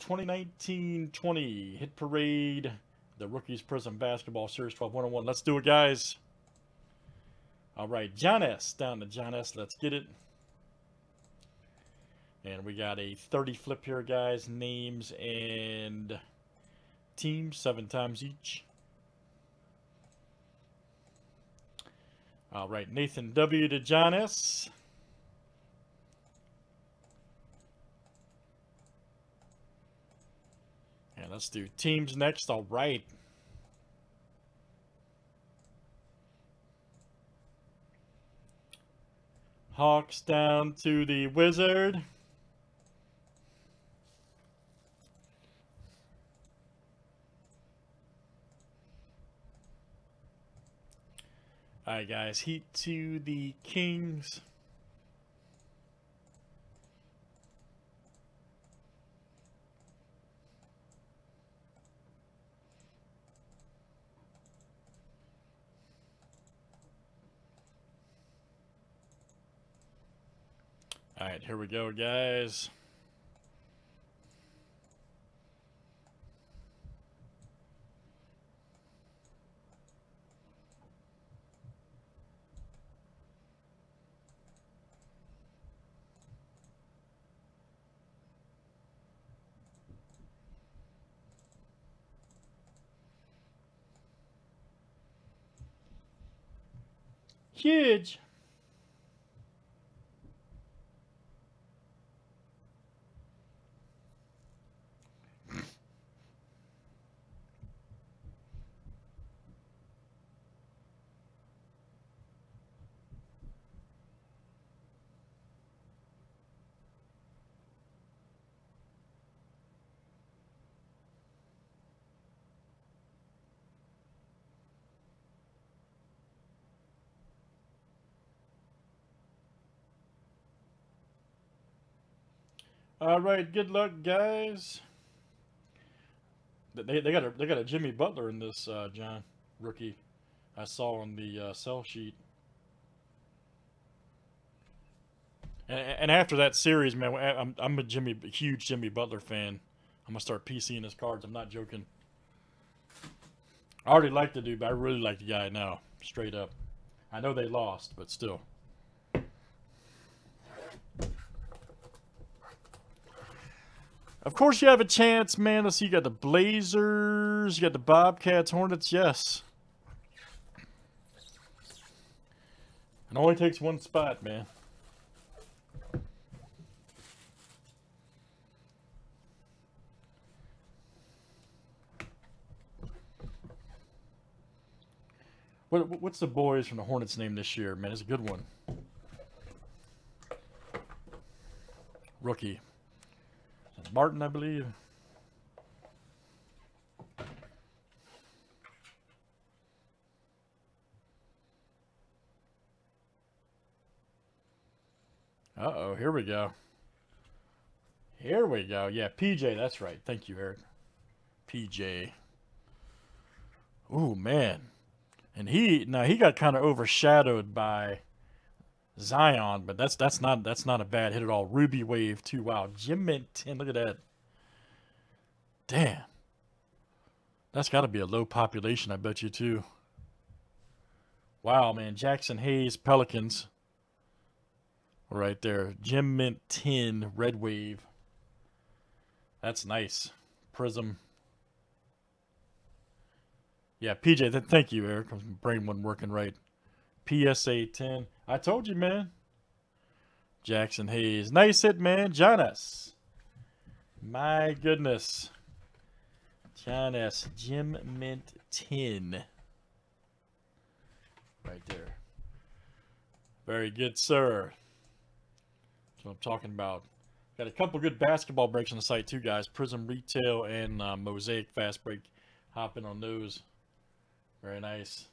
2019-20 Hit Parade, the Rookies Prizm Basketball Series 12-101. Let's do it, guys. All right, Jonas, down to Jonas. Let's get it. And we got a 30 flip here, guys. Names and teams, 7 times each. All right, Nathan W. to Jonas. And let's do teams next. All right. Hawks down to the Wizard. All right, guys, Heat to the Kings. All right, here we go, guys. Huge. All right, good luck, guys. They got a Jimmy Butler in this John rookie. I saw on the sell sheet. And after that series, man, I'm a huge Jimmy Butler fan. I'm gonna start PCing his cards. I'm not joking. I already like the dude, but I really like the guy now, straight up. I know they lost, but still. Of course you have a chance, man. Let's see, you got the Blazers, you got the Bobcats, Hornets, yes. It only takes one spot, man. What's the boys from the Hornets name this year, man? It's a good one. Rookie. Martin, I believe. Uh-oh, here we go. Here we go. Yeah, PJ, that's right. Thank you, Eric. PJ. Ooh, man. And he got kind of overshadowed by Zion, but that's not a bad hit at all. Ruby Wave 2. Wow, Jim Minton, look at that. Damn. That's got to be a low population, I bet you too. Wow, man, Jaxson Hayes, Pelicans. Right there, Jim Minton, Red Wave. That's nice. Prism. Yeah, PJ. Thank you, Eric. My brain wasn't working right. PSA 10. I told you, man. Jaxson Hayes. Nice hit, man. Jonas. My goodness. Jonas. Jim Minton. Right there. Very good, sir. That's what I'm talking about. Got a couple good basketball breaks on the site, too, guys. Prizm Retail and Mosaic Fast Break. Hopping on those. Very nice.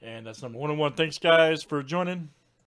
And that's number 101. Thanks, guys, for joining.